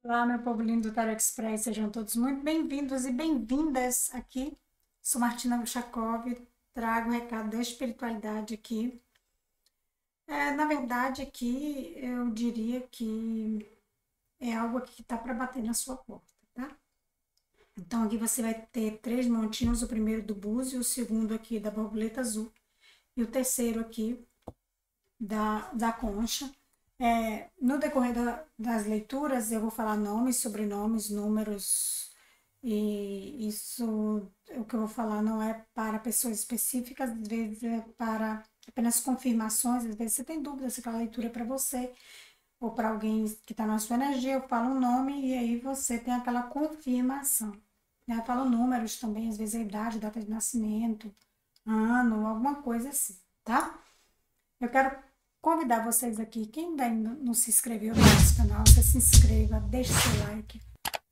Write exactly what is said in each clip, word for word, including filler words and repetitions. Olá, meu povo lindo do Tarot Express, sejam todos muito bem-vindos e bem-vindas aqui. Sou Martina Guchakov, trago o recado da espiritualidade aqui. É, na verdade, aqui eu diria que é algo aqui que está para bater na sua porta, tá? Então, aqui você vai ter três montinhos, o primeiro do Búzio, o segundo aqui da borboleta azul e o terceiro aqui da, da concha. É, no decorrer da, das leituras, eu vou falar nomes, sobrenomes, números, e isso, o que eu vou falar não é para pessoas específicas, às vezes é para apenas confirmações, às vezes você tem dúvida se aquela leitura é para você ou para alguém que está na sua energia. Eu falo um nome e aí você tem aquela confirmação, né? Eu falo números também, às vezes a idade, data de nascimento, ano, alguma coisa assim, tá? Eu quero convidar vocês aqui, quem ainda não se inscreveu no nosso canal, você se inscreva, deixe seu like,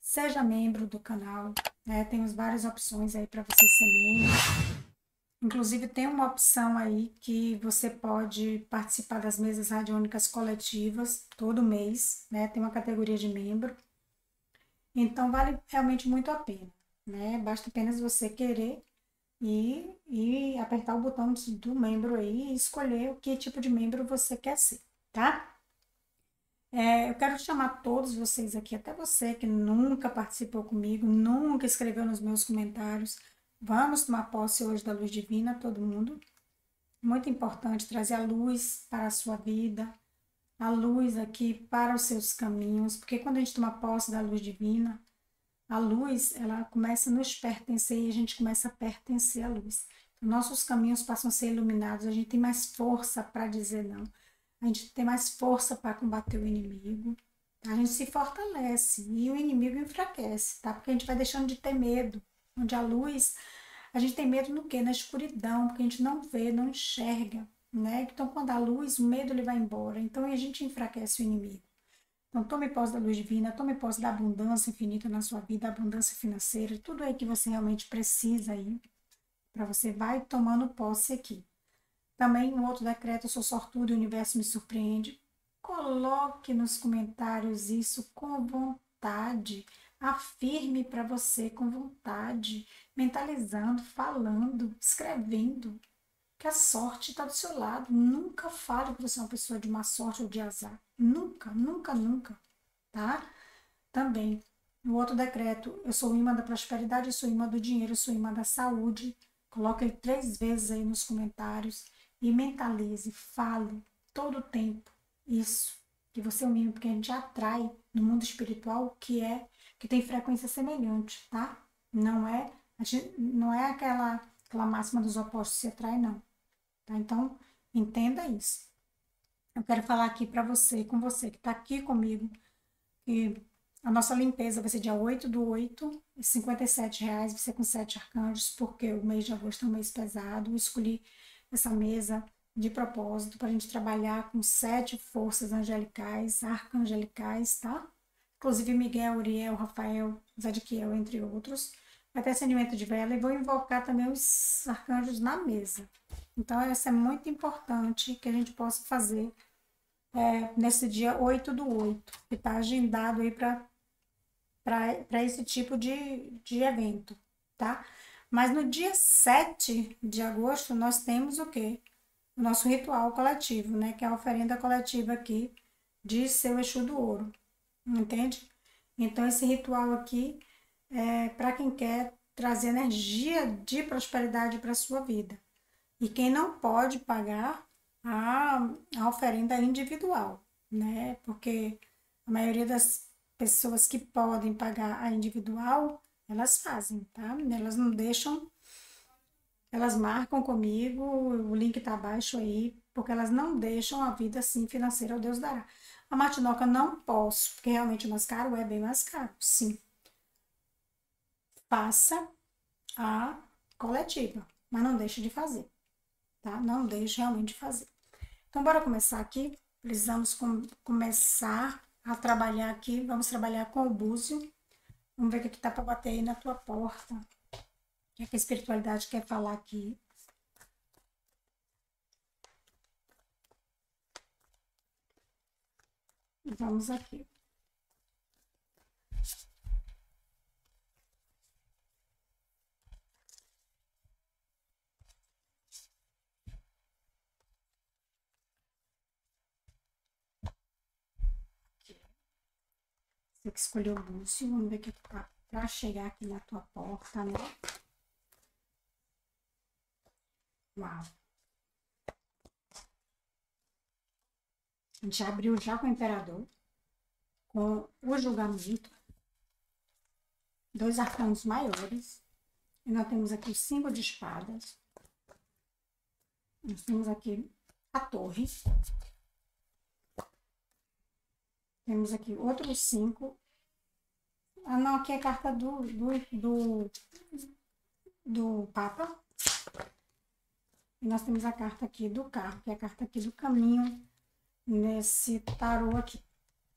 seja membro do canal, né? Temos várias opções aí para você ser membro. Inclusive tem uma opção aí que você pode participar das mesas radiônicas coletivas todo mês, né? Tem uma categoria de membro, então vale realmente muito a pena, né? Basta apenas você querer E, e apertar o botão do membro aí e escolher o que tipo de membro você quer ser, tá? É, eu quero chamar todos vocês aqui, até você que nunca participou comigo, nunca escreveu nos meus comentários. Vamos tomar posse hoje da luz divina, todo mundo. Muito importante trazer a luz para a sua vida, a luz aqui para os seus caminhos, porque quando a gente toma posse da luz divina, a luz, ela começa a nos pertencer e a gente começa a pertencer à luz. Nossos caminhos passam a ser iluminados, a gente tem mais força para dizer não. A gente tem mais força para combater o inimigo. A gente se fortalece e o inimigo enfraquece, tá? Porque a gente vai deixando de ter medo. Onde a luz, a gente tem medo no quê? Na escuridão, porque a gente não vê, não enxerga, né? Então, quando a luz, o medo ele vai embora. Então, a gente enfraquece o inimigo. Então, tome posse da luz divina, tome posse da abundância infinita na sua vida, abundância financeira, tudo aí que você realmente precisa aí, para você vai tomando posse aqui. Também, um outro decreto, eu sou sortudo e o universo me surpreende. Coloque nos comentários isso com vontade, afirme para você com vontade, mentalizando, falando, escrevendo, que a sorte está do seu lado. Nunca fale que você é uma pessoa de má sorte ou de azar. Nunca, nunca, nunca, tá? Também, o outro decreto, eu sou imã da prosperidade, eu sou imã do dinheiro, eu sou imã da saúde. Coloca ele três vezes aí nos comentários e mentalize, fale todo o tempo isso, que você é um imã, porque a gente atrai no mundo espiritual o que é, que tem frequência semelhante, tá? Não é, a gente, não é aquela, aquela máxima dos opostos se atrai, não. Tá? Então, entenda isso. Eu quero falar aqui para você, com você que está aqui comigo, que a nossa limpeza vai ser dia oito do oito, cinquenta e sete reais, vai ser com sete arcanjos, porque o mês de agosto é um mês pesado. Eu escolhi essa mesa de propósito para a gente trabalhar com sete forças angelicais, arcangelicais, tá? Inclusive Miguel, Uriel, Rafael, Zadquiel, entre outros. Vai ter acendimento de vela e vou invocar também os arcanjos na mesa. Então, essa é muito importante que a gente possa fazer é, nesse dia oito do oito, que está agendado aí para esse tipo de, de evento, tá? Mas no dia sete de agosto, nós temos o quê? O nosso ritual coletivo, né? Que é a oferenda coletiva aqui de seu Exu do Ouro, entende? Então, esse ritual aqui é para quem quer trazer energia de prosperidade para a sua vida. E quem não pode pagar a, a oferenda individual, né? Porque a maioria das pessoas que podem pagar a individual, elas fazem, tá? Elas não deixam, elas marcam comigo, o link tá abaixo aí, porque elas não deixam a vida assim financeira, o Deus dará. A Martinoca não posso, porque realmente é mais caro, é bem mais caro, sim. Faça a coletiva, mas não deixe de fazer. Tá? Não deixe realmente de fazer. Então, bora começar aqui. Precisamos com, começar a trabalhar aqui. Vamos trabalhar com o búzio. Vamos ver o que tá para bater aí na tua porta. O que a espiritualidade quer falar aqui. Vamos aqui. Você que escolheu o Búzio, vamos ver o que tá para chegar aqui na tua porta, né? Uau! A gente abriu já com o Imperador, com o Julgamento, dois arcanos maiores, e nós temos aqui os cinco de espadas, nós temos aqui a Torre, temos aqui outros cinco. Ah, não, aqui é a carta do, do, do, do Papa. E nós temos a carta aqui do carro, que é a carta aqui do caminho, nesse tarô aqui.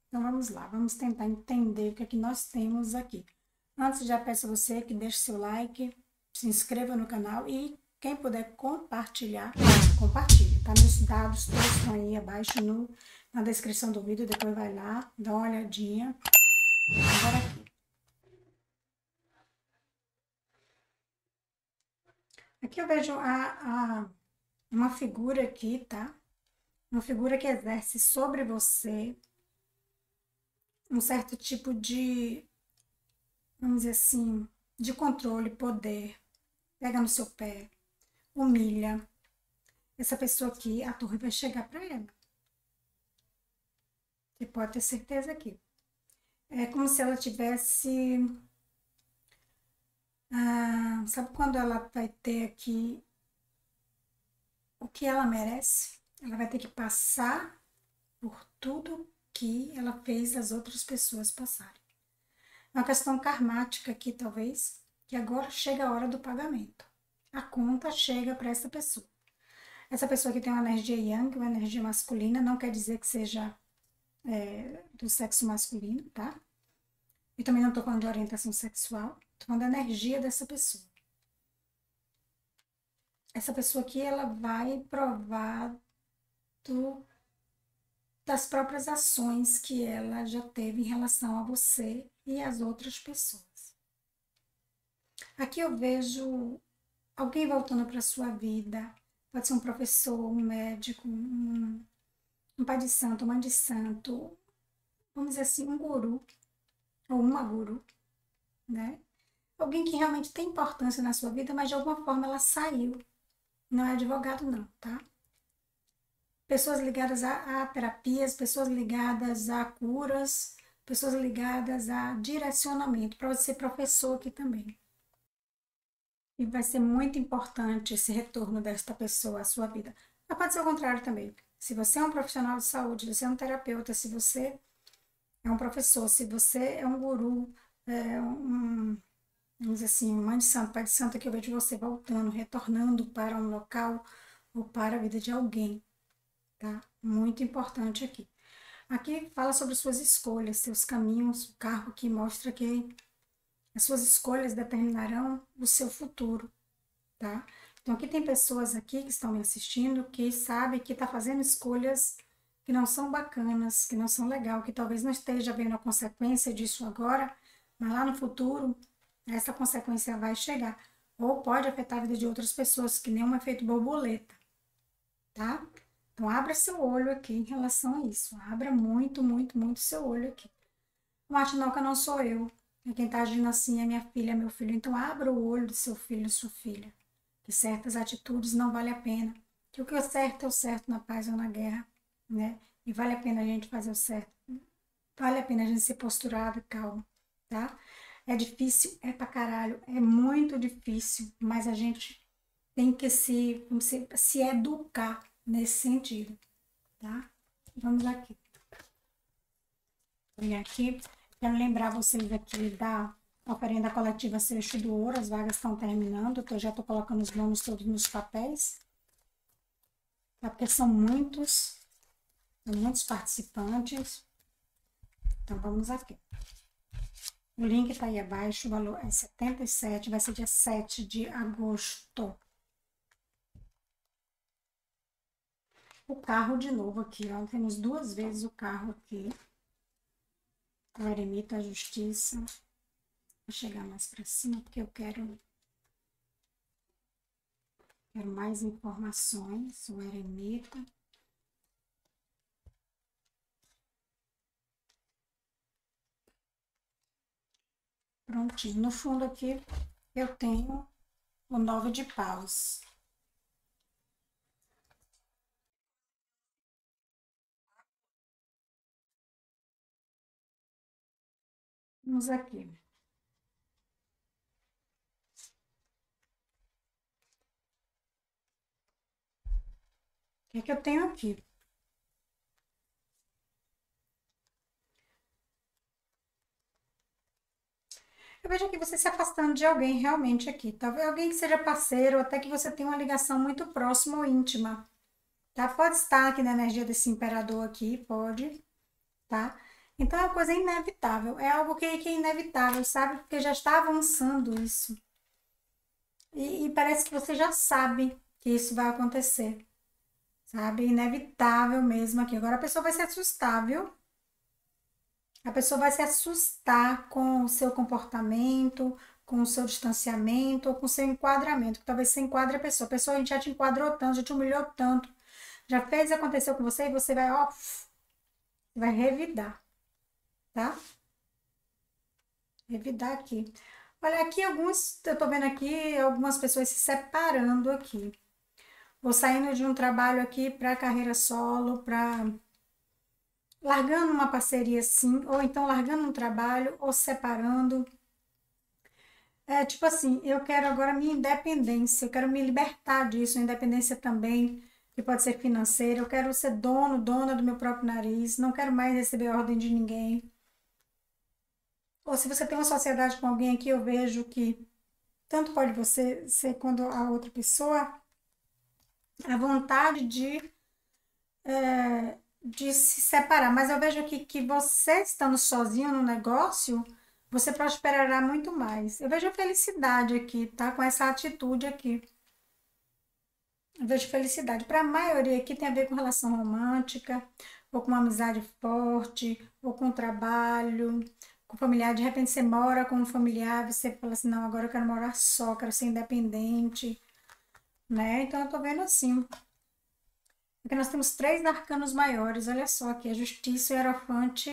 Então, vamos lá, vamos tentar entender o que é que nós temos aqui. Antes, já peço a você que deixe seu like, se inscreva no canal e quem puder compartilhar, compartilhe, tá? Meus dados todos estão aí abaixo no, na descrição do vídeo, depois vai lá, dá uma olhadinha. Agora aqui. Aqui eu vejo a, a, uma figura aqui, tá? Uma figura que exerce sobre você um certo tipo de, vamos dizer assim, de controle, poder, pega no seu pé, humilha. Essa pessoa aqui, a torre vai chegar para ela. Você pode ter certeza aqui. É como se ela tivesse... Ah, sabe quando ela vai ter aqui o que ela merece? Ela vai ter que passar por tudo que ela fez as outras pessoas passarem. É uma questão karmática aqui, talvez, que agora chega a hora do pagamento. A conta chega para essa pessoa. Essa pessoa que tem uma energia yang, uma energia masculina, não quer dizer que seja é, do sexo masculino, tá? E também não estou falando de orientação sexual. Estou falando da energia dessa pessoa. Essa pessoa aqui, ela vai provar do, das próprias ações que ela já teve em relação a você e às outras pessoas. Aqui eu vejo alguém voltando para a sua vida. Pode ser um professor, um médico, um, um pai de santo, uma mãe de santo. Vamos dizer assim, um guru ou uma guru, né? Alguém que realmente tem importância na sua vida, mas de alguma forma ela saiu. Não é advogado não, tá? Pessoas ligadas a, a terapias, pessoas ligadas a curas, pessoas ligadas a direcionamento, para você ser professor aqui também. E vai ser muito importante esse retorno desta pessoa à sua vida. Mas pode ser o contrário também. Se você é um profissional de saúde, se você é um terapeuta, se você é um professor, se você é um guru, é um... Vamos dizer assim, mãe de santo, pai de santo, que eu vejo você voltando, retornando para um local ou para a vida de alguém, tá? Muito importante aqui. Aqui fala sobre suas escolhas, seus caminhos, o carro que mostra que as suas escolhas determinarão o seu futuro, tá? Então aqui tem pessoas aqui que estão me assistindo que sabem que está fazendo escolhas que não são bacanas, que não são legais, que talvez não esteja vendo a consequência disso agora, mas lá no futuro... Essa consequência vai chegar. Ou pode afetar a vida de outras pessoas, que nem um efeito borboleta, tá? Então, abra seu olho aqui em relação a isso. Abra muito, muito, muito seu olho aqui. Martinoca, não sou eu. Quem tá agindo assim é minha filha, é meu filho. Então, abra o olho do seu filho e sua filha. Que certas atitudes não vale a pena. Que o que é certo é o certo na paz ou na guerra, né? E vale a pena a gente fazer o certo. Vale a pena a gente ser posturado e calmo, tá? É difícil, é pra caralho, é muito difícil, mas a gente tem que se, se, se educar nesse sentido, tá? Vamos aqui. E aqui, quero lembrar vocês aqui da oferenda coletiva Exu do Ouro, as vagas estão terminando, eu já tô colocando os nomes todos nos papéis, tá? Porque são muitos, são muitos participantes, então vamos aqui. O link está aí abaixo, o valor é setenta e sete, vai ser dia sete de agosto. O carro de novo aqui, ó, temos duas vezes o carro aqui. O eremita, a justiça. Vou chegar mais para cima, porque eu quero, quero mais informações, o eremita. Prontinho. No fundo aqui eu tenho o nove de paus. Vamos aqui. O que é que eu tenho aqui? Eu vejo aqui você se afastando de alguém realmente aqui, tá? Alguém que seja parceiro, até que você tenha uma ligação muito próxima ou íntima, tá? Pode estar aqui na energia desse imperador aqui, pode, tá? Então, é uma coisa inevitável, é algo que, que é inevitável, sabe? Porque já está avançando isso. E, e parece que você já sabe que isso vai acontecer, sabe? Inevitável mesmo aqui. Agora, a pessoa vai se assustar, viu? A pessoa vai se assustar com o seu comportamento, com o seu distanciamento, ou com o seu enquadramento, que talvez você enquadre a pessoa. A pessoa, a gente já te enquadrou tanto, já te humilhou tanto, já fez, aconteceu com você, e você vai, ó, vai revidar, tá? Revidar aqui. Olha, aqui alguns, eu tô vendo aqui algumas pessoas se separando aqui. Vou saindo de um trabalho aqui para carreira solo, para... largando uma parceria, sim, ou então largando um trabalho, ou separando. É tipo assim, eu quero agora minha independência, eu quero me libertar disso, independência também, que pode ser financeira, eu quero ser dono, dona do meu próprio nariz, não quero mais receber ordem de ninguém. Ou se você tem uma sociedade com alguém aqui, eu vejo que tanto pode você ser quanto a outra pessoa, a vontade de... É, de se separar, mas eu vejo aqui que você estando sozinho no negócio, você prosperará muito mais. Eu vejo a felicidade aqui, tá? Com essa atitude aqui. Eu vejo felicidade. Para a maioria aqui tem a ver com relação romântica, ou com uma amizade forte, ou com trabalho, com familiar. De repente você mora com um familiar, você fala assim, não, agora eu quero morar só, quero ser independente, né? Então eu tô vendo assim. Porque nós temos três arcanos maiores, olha só aqui, a Justiça, o Hierofante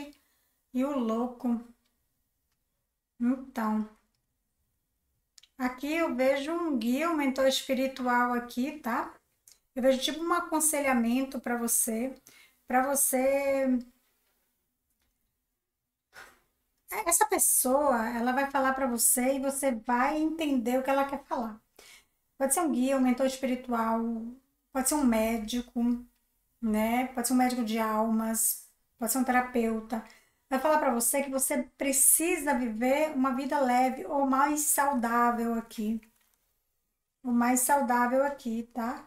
e o Louco. Então, aqui eu vejo um guia, um mentor espiritual aqui, tá? Eu vejo tipo um aconselhamento para você, para você... Essa pessoa, ela vai falar para você e você vai entender o que ela quer falar. Pode ser um guia, um mentor espiritual... Pode ser um médico, né? Pode ser um médico de almas, pode ser um terapeuta. Vai falar para você que você precisa viver uma vida leve ou mais saudável aqui. O mais saudável aqui, tá?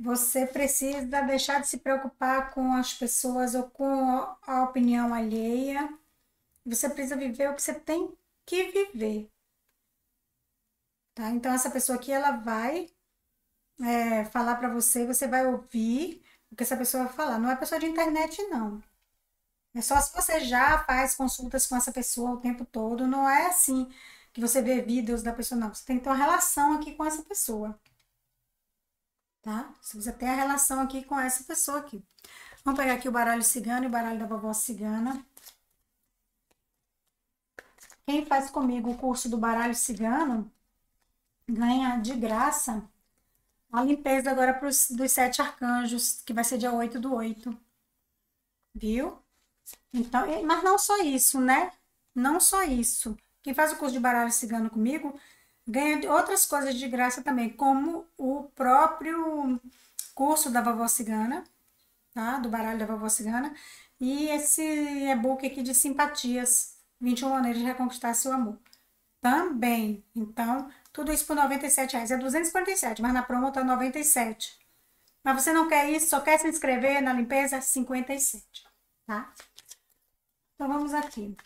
Você precisa deixar de se preocupar com as pessoas ou com a opinião alheia. Você precisa viver o que você tem que viver. Tá? Então, essa pessoa aqui, ela vai... É, falar para você, você vai ouvir o que essa pessoa vai falar. Não é pessoa de internet, não. É só se você já faz consultas com essa pessoa o tempo todo. Não é assim que você vê vídeos da pessoa, não. Você tem que ter uma relação aqui com essa pessoa. Tá? Você precisa ter a relação aqui com essa pessoa aqui. Vamos pegar aqui o baralho cigano e o baralho da vovó cigana. Quem faz comigo o curso do baralho cigano ganha de graça... A limpeza agora pros, dos sete arcanjos, que vai ser dia oito do oito. Viu? Então, mas não só isso, né? Não só isso. Quem faz o curso de baralho cigano comigo ganha outras coisas de graça também, como o próprio curso da vovó cigana, tá? Do baralho da vovó cigana. E esse e-book aqui de simpatias, vinte e uma maneiras de reconquistar seu amor. Também. Então... Tudo isso por noventa e sete reais. É duzentos e quarenta e sete, mas na promo tá noventa e sete. Mas você não quer isso, só quer se inscrever na limpeza? cinquenta e sete, tá? Então vamos aqui.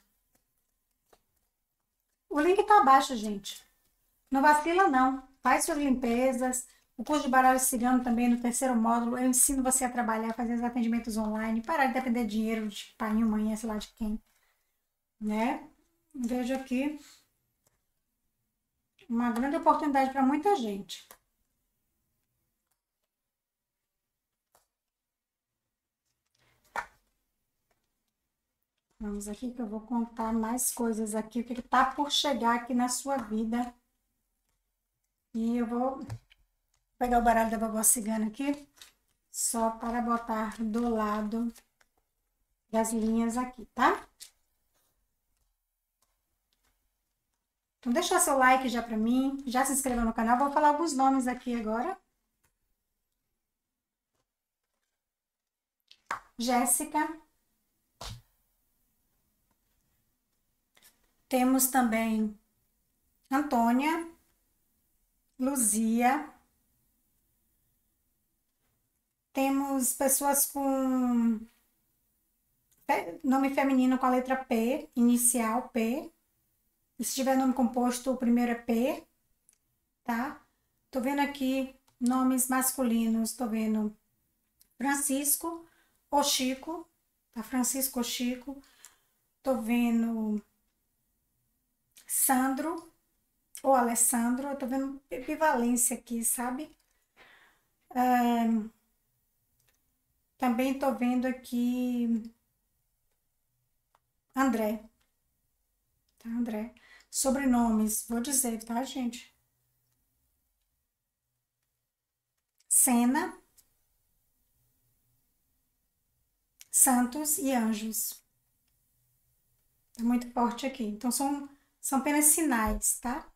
O link tá abaixo, gente. Não vacila, não. Faz suas limpezas. O curso de baralho cigano também, no terceiro módulo, eu ensino você a trabalhar, fazer os atendimentos online, parar de depender de dinheiro de pai e mãe, sei lá de quem. Né? Vejo aqui... Uma grande oportunidade para muita gente. Vamos aqui que eu vou contar mais coisas aqui, o que está por chegar aqui na sua vida. E eu vou pegar o baralho da Babó Cigana aqui, só para botar do lado das linhas aqui, tá? Então deixa seu like já para mim, já se inscreva no canal, vou falar alguns nomes aqui agora. Jéssica. Temos também Antônia, Luzia. Temos pessoas com nome feminino com a letra P, inicial P. E se tiver nome composto, o primeiro é P, tá? Tô vendo aqui nomes masculinos, tô vendo Francisco ou Chico, tá? Francisco ou Chico. Tô vendo Sandro ou Alessandro, eu tô vendo equivalência aqui, sabe? Um, também tô vendo aqui André, tá, André. Sobrenomes, vou dizer, tá, gente? Senna, Santos e Anjos. Tá muito forte aqui, então são... São apenas sinais, tá?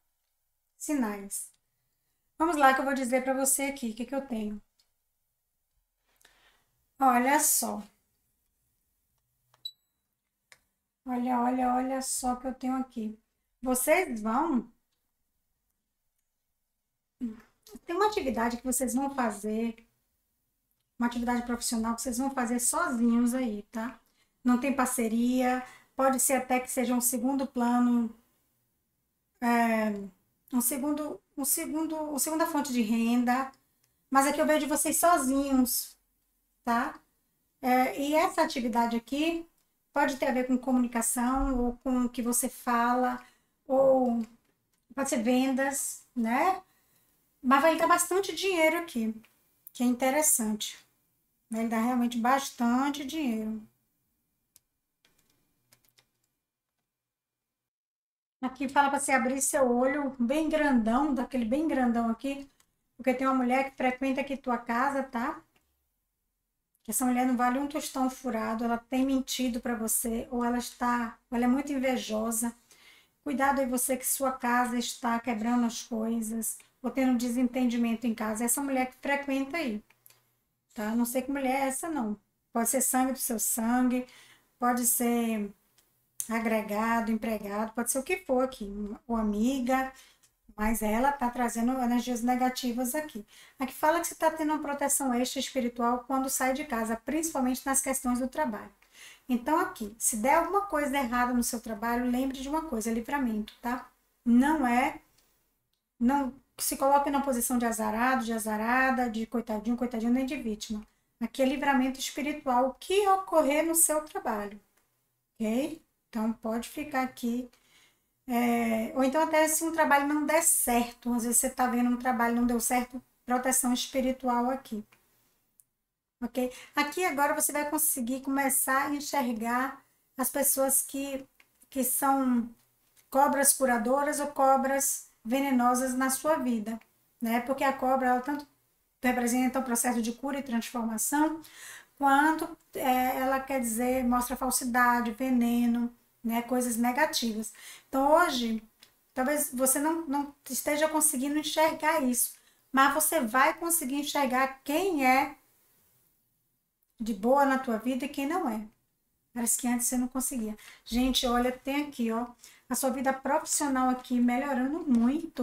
Sinais. Vamos lá que eu vou dizer para você aqui o que, que eu tenho. Olha só. Olha, olha, olha só o que eu tenho aqui. Vocês vão... Tem uma atividade que vocês vão fazer, uma atividade profissional que vocês vão fazer sozinhos aí, tá? Não tem parceria, pode ser até que seja um segundo plano... É, um segundo, um segundo, uma segunda fonte de renda, mas aqui eu vejo vocês sozinhos, tá? É, e essa atividade aqui pode ter a ver com comunicação, ou com o que você fala, ou pode ser vendas, né? Mas vai dar bastante dinheiro aqui, que é interessante. Vai dar realmente bastante dinheiro. Aqui fala para você abrir seu olho bem grandão, daquele bem grandão aqui. Porque tem uma mulher que frequenta aqui tua casa, tá? Essa mulher não vale um tostão furado, ela tem mentido para você, ou ela está, ou ela é muito invejosa. Cuidado aí você que sua casa está quebrando as coisas, ou tendo um desentendimento em casa. Essa mulher que frequenta aí, tá? Não sei que mulher é essa, não. Pode ser sangue do seu sangue, pode ser... agregado, empregado, pode ser o que for aqui, ou amiga, mas ela tá trazendo energias negativas aqui. Aqui fala que você tá tendo uma proteção extra espiritual quando sai de casa, principalmente nas questões do trabalho. Então aqui, se der alguma coisa errada no seu trabalho, lembre de uma coisa, livramento, tá? Não é, não se coloque na posição de azarado, de azarada, de coitadinho, coitadinho, nem de vítima. Aqui é livramento espiritual, o que ocorrer no seu trabalho, ok? Então, pode ficar aqui. É, ou então até se um trabalho não der certo. Às vezes você está vendo um trabalho não deu certo, proteção espiritual aqui. Ok? Aqui agora você vai conseguir começar a enxergar as pessoas que, que são cobras curadoras ou cobras venenosas na sua vida. Né? Porque a cobra, ela tanto representa o processo de cura e transformação, quanto é, ela quer dizer, mostra falsidade, veneno, né, coisas negativas. Então hoje, talvez você não, não esteja conseguindo enxergar isso, mas você vai conseguir enxergar quem é de boa na tua vida e quem não é. Parece que antes você não conseguia. Gente, olha, tem aqui, ó, a sua vida profissional aqui melhorando muito.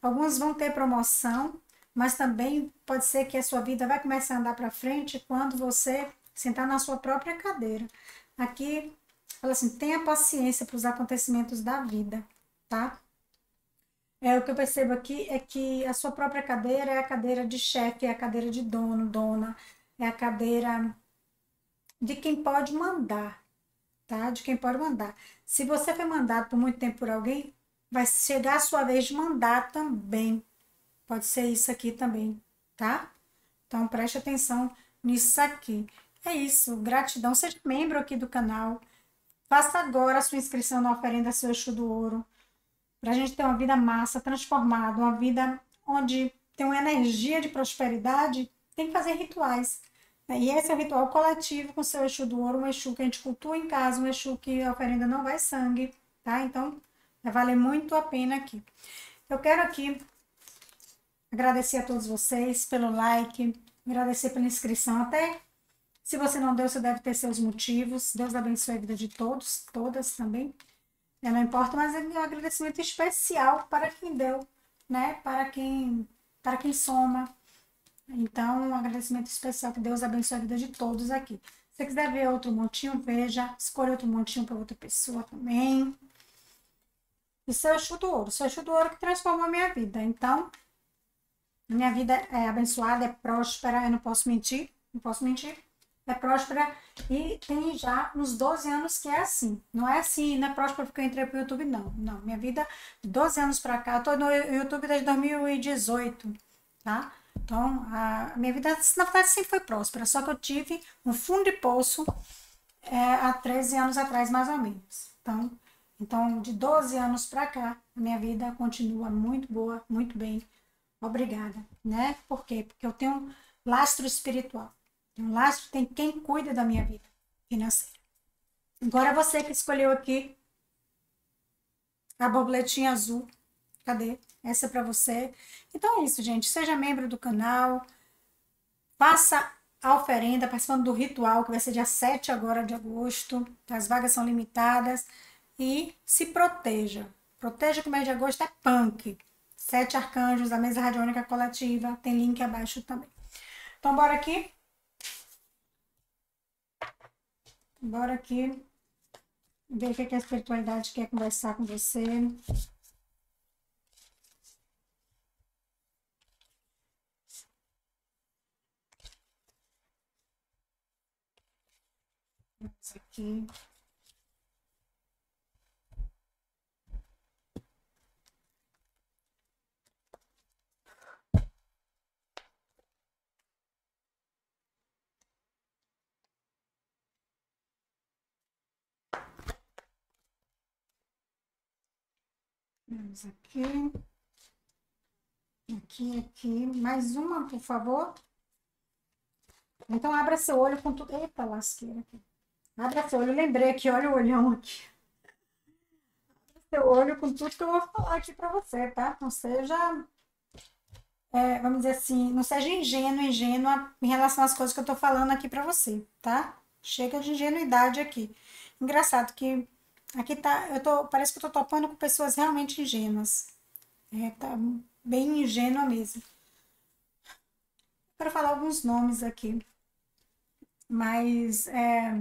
Alguns vão ter promoção, mas também pode ser que a sua vida vai começar a andar para frente quando você sentar na sua própria cadeira. Aqui, fala assim, tenha paciência para os acontecimentos da vida, tá? É, o que eu percebo aqui é que a sua própria cadeira é a cadeira de chefe, é a cadeira de dono, dona, é a cadeira de quem pode mandar, tá? De quem pode mandar. Se você foi mandado por muito tempo por alguém, vai chegar a sua vez de mandar também. Pode ser isso aqui também, tá? Então, preste atenção nisso aqui. É isso, gratidão. Seja membro aqui do canal. Faça agora a sua inscrição na oferenda seu Exu do Ouro, para a gente ter uma vida massa, transformada, uma vida onde tem uma energia de prosperidade. Tem que fazer rituais, né? E esse é o ritual coletivo com seu Exu do Ouro, um Exu que a gente cultua em casa, um Exu que a oferenda não vai sangue, tá? Então, vai valer muito a pena aqui. Eu quero aqui agradecer a todos vocês pelo like, agradecer pela inscrição. Até se você não deu, você deve ter seus motivos. Deus abençoe a vida de todos, todas também. Não importa, mas é um agradecimento especial para quem deu, né? Para quem, para quem soma. Então, um agradecimento especial, que Deus abençoe a vida de todos aqui. Se você quiser ver outro montinho, veja. Escolha outro montinho para outra pessoa também. Isso é o Exu do Ouro. Isso é o Exu do Ouro que transformou a minha vida. Então, minha vida é abençoada, é próspera. Eu não posso mentir, não posso mentir. É próspera e tem já uns doze anos que é assim. Não é assim, não é próspera porque eu entrei pro YouTube, não. Não, minha vida, doze anos para cá. Eu tô no YouTube desde dois mil e dezoito, tá? Então, a minha vida, na verdade, sempre foi próspera. Só que eu tive um fundo de poço é, há treze anos atrás, mais ou menos. Então, então de doze anos para cá, a minha vida continua muito boa, muito bem. Obrigada, né? Por quê? Porque eu tenho um lastro espiritual. Tem um lastro, tem quem cuida da minha vida financeira. Agora você que escolheu aqui a borboletinha azul. Cadê? Essa é para você. Então é isso, gente. Seja membro do canal. Faça a oferenda participando do ritual, que vai ser dia sete agora de agosto. As vagas são limitadas. E se proteja. Proteja que o mês de agosto é punk. Sete arcanjos, a mesa radiônica coletiva. Tem link abaixo também. Então bora aqui. Bora aqui ver o que a espiritualidade quer conversar com você. Isso aqui. Aqui, aqui, aqui, mais uma, por favor. Então, abra seu olho com tudo. Eita, lasqueira aqui. Abra seu olho, lembrei aqui, olha o olhão aqui. Abra seu olho com tudo que eu vou falar aqui pra você, tá? Não seja, é, vamos dizer assim, não seja ingênuo, ingênua em relação às coisas que eu tô falando aqui pra você, tá? Chega de ingenuidade aqui. Engraçado que aqui tá, eu tô, parece que eu tô topando com pessoas realmente ingênuas. É, tá bem ingênua mesmo. Quero falar alguns nomes aqui. Mas, é,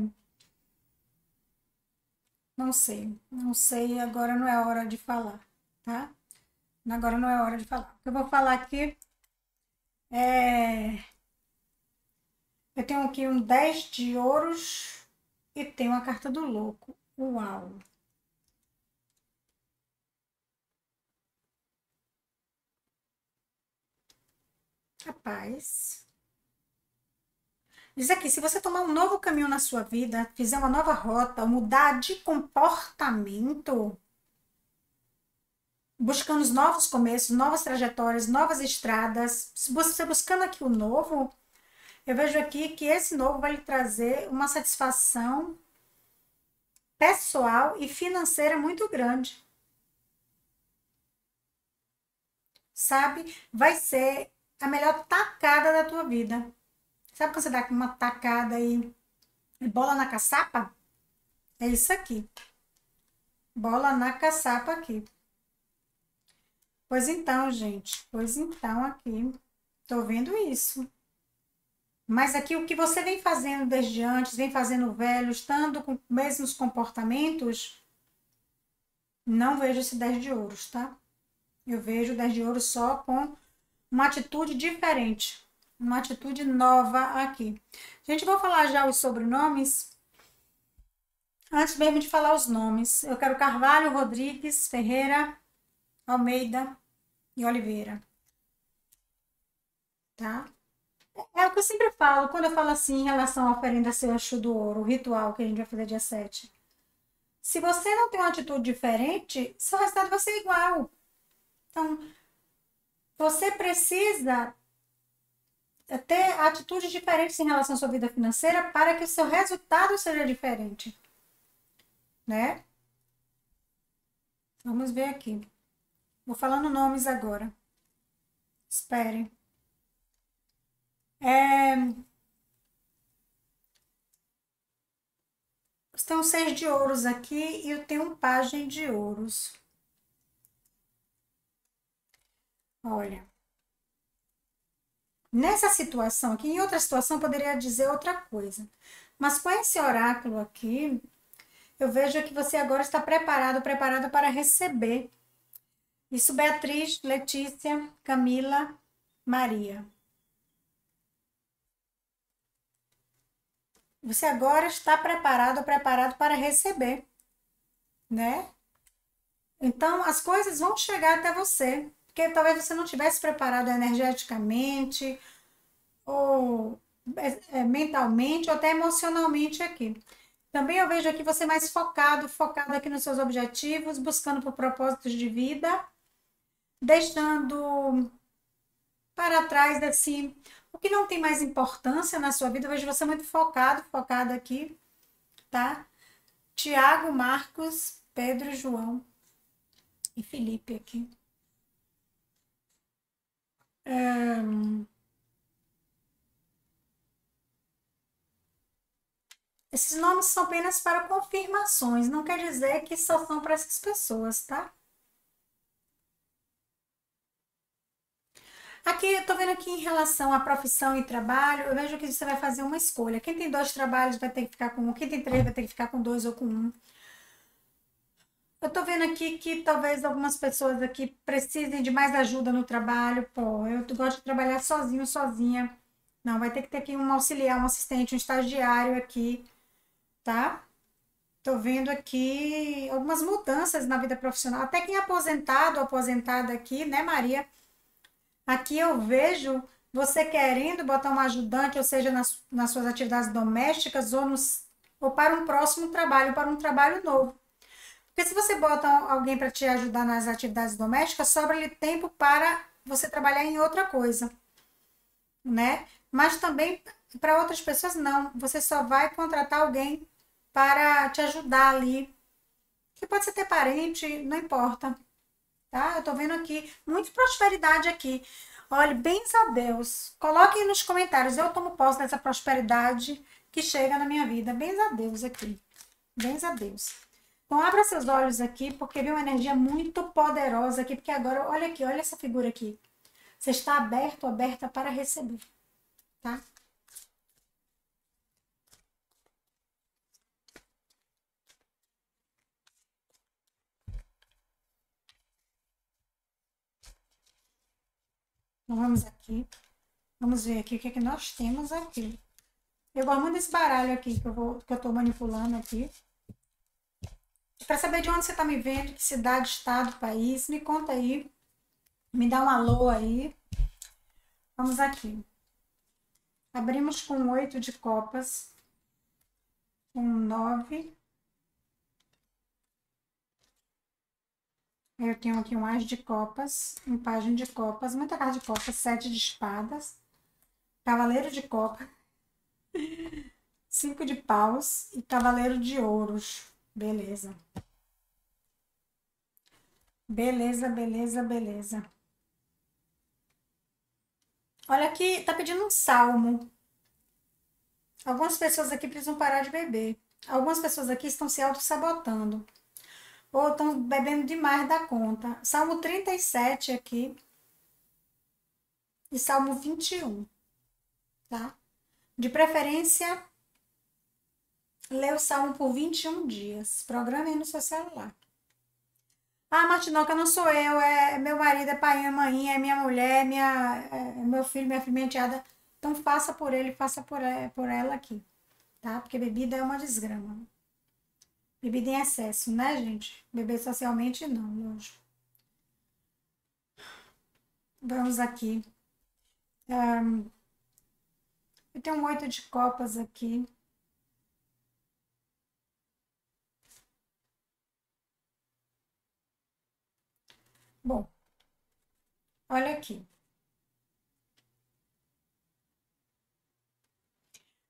não sei. Não sei, agora não é hora de falar, tá? Agora não é hora de falar. Eu vou falar aqui. É, eu tenho aqui um dez de ouros e tenho uma carta do louco. Uau! Rapaz! Diz aqui, se você tomar um novo caminho na sua vida, fizer uma nova rota, mudar de comportamento, buscando os novos começos, novas trajetórias, novas estradas, se você buscando aqui o novo, eu vejo aqui que esse novo vai lhe trazer uma satisfação pessoal e financeira muito grande. Sabe? Vai ser a melhor tacada da tua vida. Sabe quando você dá uma tacada e, e bola na caçapa? É isso aqui. Bola na caçapa aqui. Pois então, gente. Pois então, aqui. Tô vendo isso. Mas aqui o que você vem fazendo desde antes, vem fazendo velho, estando com mesmos comportamentos, não vejo esse dez de ouros, tá? Eu vejo o dez de ouros só com uma atitude diferente, uma atitude nova aqui. Gente, vou falar já os sobrenomes. Antes mesmo de falar os nomes, eu quero Carvalho, Rodrigues, Ferreira, Almeida e Oliveira. Tá? É o que eu sempre falo, quando eu falo assim em relação à oferenda seu Exu do Ouro, o ritual que a gente vai fazer dia sete. Se você não tem uma atitude diferente, seu resultado vai ser igual. Então, você precisa ter atitudes diferentes em relação à sua vida financeira para que o seu resultado seja diferente. Né? Vamos ver aqui. Vou falando nomes agora. Espere. É... Eu tenho seis de ouros aqui e eu tenho um pajem de ouros. Olha. Nessa situação aqui, em outra situação, eu poderia dizer outra coisa. Mas com esse oráculo aqui, eu vejo que você agora está preparado, preparada para receber. Isso, Beatriz, Letícia, Camila, Maria. Você agora está preparado, preparado para receber, né? Então, as coisas vão chegar até você. Porque talvez você não estivesse preparado energeticamente, ou mentalmente, ou até emocionalmente aqui. Também eu vejo aqui você mais focado, focado aqui nos seus objetivos, buscando por propósitos de vida, deixando para trás, assim... O que não tem mais importância na sua vida, eu vejo você muito focado, focado aqui, tá? Tiago, Marcos, Pedro, João e Felipe aqui. É... Esses nomes são apenas para confirmações, não quer dizer que só são para essas pessoas, tá? Aqui, eu tô vendo aqui em relação à profissão e trabalho, eu vejo que você vai fazer uma escolha. Quem tem dois trabalhos vai ter que ficar com um, quem tem três vai ter que ficar com dois ou com um. Eu tô vendo aqui que talvez algumas pessoas aqui precisem de mais ajuda no trabalho. Pô, eu gosto de trabalhar sozinho, sozinha. Não, vai ter que ter aqui um auxiliar, um assistente, um estagiário aqui, tá? Tô vendo aqui algumas mudanças na vida profissional. Até quem é aposentado ou aposentada aqui, né, Maria? Aqui eu vejo você querendo botar um ajudante, ou seja, nas, nas suas atividades domésticas ou, nos, ou para um próximo trabalho, para um trabalho novo. Porque se você bota alguém para te ajudar nas atividades domésticas, sobra-lhe tempo para você trabalhar em outra coisa, né? Mas também para outras pessoas não, você só vai contratar alguém para te ajudar ali, que pode ser ter parente, não importa. Tá? Eu tô vendo aqui, muita prosperidade aqui. Olha, bens a Deus. Coloquem nos comentários, eu tomo posse dessa prosperidade que chega na minha vida. Bens a Deus aqui. Bens a Deus. Então, abra seus olhos aqui, porque vem uma energia muito poderosa aqui. Porque agora, olha aqui, olha essa figura aqui. Você está aberto, aberta para receber. Tá? Então, vamos aqui, vamos ver aqui o que é que nós temos aqui. Eu gosto muito desse baralho aqui que eu vou, que eu tô manipulando aqui. Para saber de onde você tá me vendo, que cidade, estado, país, me conta aí, me dá um alô aí. Vamos aqui. Abrimos com oito de copas, com nove. Eu tenho aqui um as de copas, um pajem de copas, muita carta de copas, sete de espadas, cavaleiro de copas, cinco de paus e cavaleiro de ouros. Beleza. Beleza, beleza, beleza. Olha aqui, tá pedindo um salmo. Algumas pessoas aqui precisam parar de beber. Algumas pessoas aqui estão se auto-sabotando. Ou estão bebendo demais da conta. Salmo trinta e sete aqui. E Salmo vinte e um. Tá? De preferência, lê o Salmo por vinte e um dias. Programem no seu celular. Ah, Martinoca, não sou eu. É meu marido, é pai, é mãe, é minha mulher, minha, é meu filho, minha filha, minha enteada. Então, faça por ele, faça por, por ela aqui. Tá? Porque bebida é uma desgrama. Bebida em excesso, né, gente? Beber socialmente, não, lógico. Vamos aqui. Um, eu tenho um oito de copas aqui. Bom, olha aqui.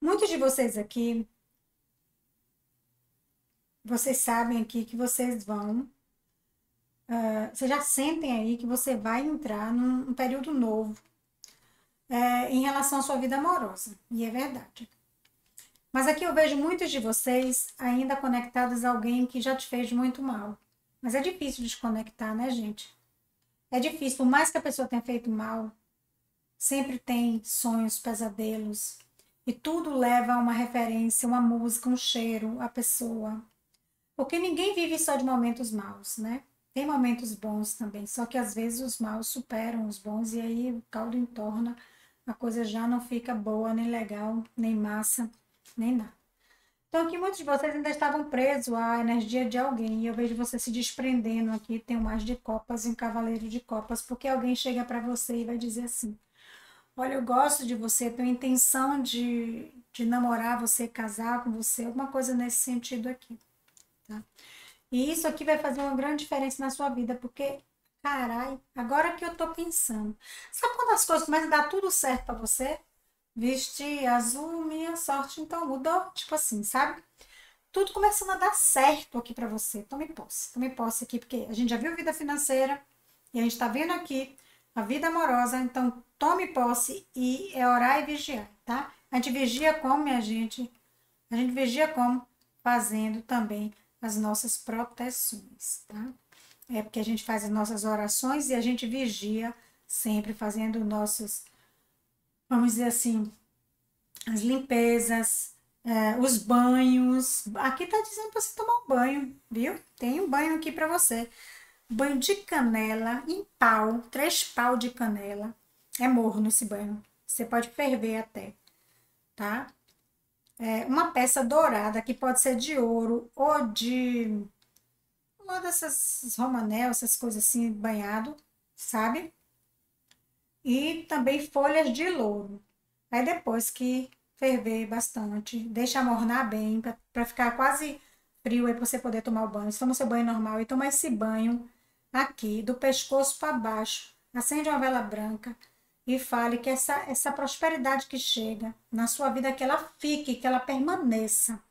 Muitos de vocês aqui, vocês sabem aqui que vocês vão, uh, vocês já sentem aí que você vai entrar num, num período novo uh, em relação à sua vida amorosa, e é verdade. Mas aqui eu vejo muitos de vocês ainda conectados a alguém que já te fez muito mal. Mas é difícil desconectar, né, gente? É difícil, por mais que a pessoa tenha feito mal, sempre tem sonhos, pesadelos. E tudo leva a uma referência, uma música, um cheiro, a pessoa. Porque ninguém vive só de momentos maus, né? Tem momentos bons também, só que às vezes os maus superam os bons e aí o caldo entorna, a coisa já não fica boa, nem legal, nem massa, nem nada. Então aqui muitos de vocês ainda estavam presos à energia de alguém e eu vejo você se desprendendo aqui, tem um as de copas e um cavaleiro de copas, porque alguém chega para você e vai dizer assim: olha, eu gosto de você, tenho intenção de, de namorar você, casar com você, alguma coisa nesse sentido aqui, tá? E isso aqui vai fazer uma grande diferença na sua vida, porque, carai, agora que eu tô pensando. Sabe quando as coisas começam a dar tudo certo pra você? Vestir azul, minha sorte, então mudou, tipo assim, sabe? Tudo começando a dar certo aqui pra você. Tome posse, tome posse aqui, porque a gente já viu vida financeira e a gente tá vendo aqui a vida amorosa, então tome posse e é orar e vigiar, tá? A gente vigia como, minha gente? A gente vigia como? Fazendo também as nossas proteções, tá? É porque a gente faz as nossas orações e a gente vigia sempre fazendo nossos, vamos dizer assim, as limpezas, é, os banhos. Aqui tá dizendo pra você tomar um banho, viu? Tem um banho aqui pra você. Banho de canela em pau, três pau de canela. É morno esse banho, você pode ferver até, tá? É uma peça dourada que pode ser de ouro ou de... uma dessas romanel, essas coisas assim, banhado, sabe? E também folhas de louro. Aí depois que ferver bastante, deixa mornar bem, pra, pra ficar quase frio aí pra você poder tomar o banho. Você toma seu banho normal e toma esse banho aqui, do pescoço pra baixo. Acende uma vela branca e fale que essa, essa prosperidade que chega na sua vida, que ela fique, que ela permaneça.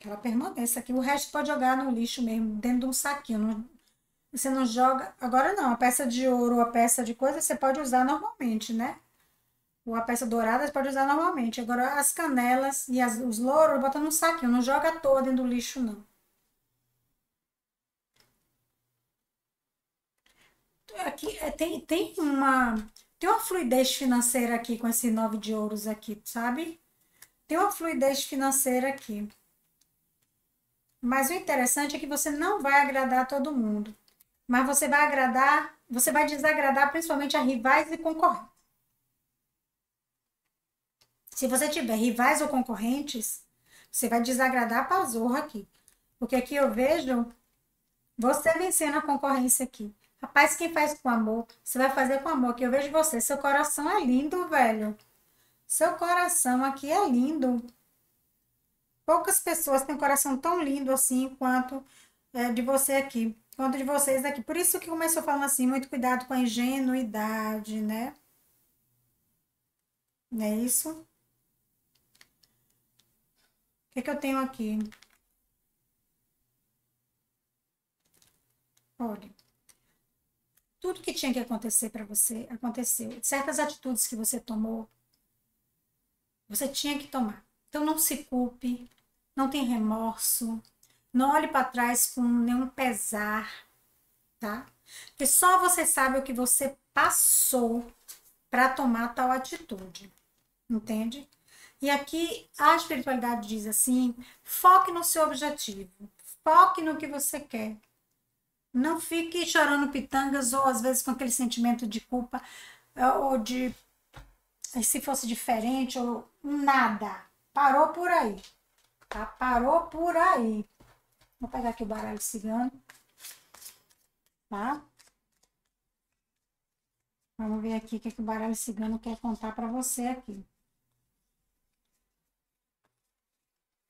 Que ela permaneça, que o resto pode jogar no lixo mesmo, dentro de um saquinho. Não, você não joga... Agora não, a peça de ouro ou a peça de coisa você pode usar normalmente, né? Ou a peça dourada você pode usar normalmente. Agora, as canelas e as, os louros, bota num saquinho. Não joga à toa dentro do lixo, não. Aqui tem, tem, uma, tem uma fluidez financeira aqui com esse nove de ouros aqui, sabe? Tem uma fluidez financeira aqui. Mas o interessante é que você não vai agradar todo mundo. Mas você vai agradar, você vai desagradar principalmente a rivais e concorrentes. Se você tiver rivais ou concorrentes, você vai desagradar a pazorra aqui. Porque aqui eu vejo você vencendo a concorrência aqui. Rapaz, quem faz com amor, você vai fazer com amor. Que eu vejo você, seu coração é lindo, velho. Seu coração aqui é lindo. Poucas pessoas têm um coração tão lindo assim quanto é, de você aqui. Quanto de vocês aqui. Por isso que começou falando assim, muito cuidado com a ingenuidade, né? Não é isso? O que é que eu tenho aqui? Olha. Tudo que tinha que acontecer para você, aconteceu. Certas atitudes que você tomou, você tinha que tomar. Então não se culpe, não tenha remorso, não olhe para trás com nenhum pesar, tá? Porque só você sabe o que você passou para tomar tal atitude, entende? E aqui a espiritualidade diz assim, foque no seu objetivo, foque no que você quer. Não fique chorando pitangas ou às vezes com aquele sentimento de culpa ou de se fosse diferente ou nada. Parou por aí, tá? Parou por aí. Vou pegar aqui o baralho cigano, tá? Vamos ver aqui o que, é que o baralho cigano quer contar pra você aqui.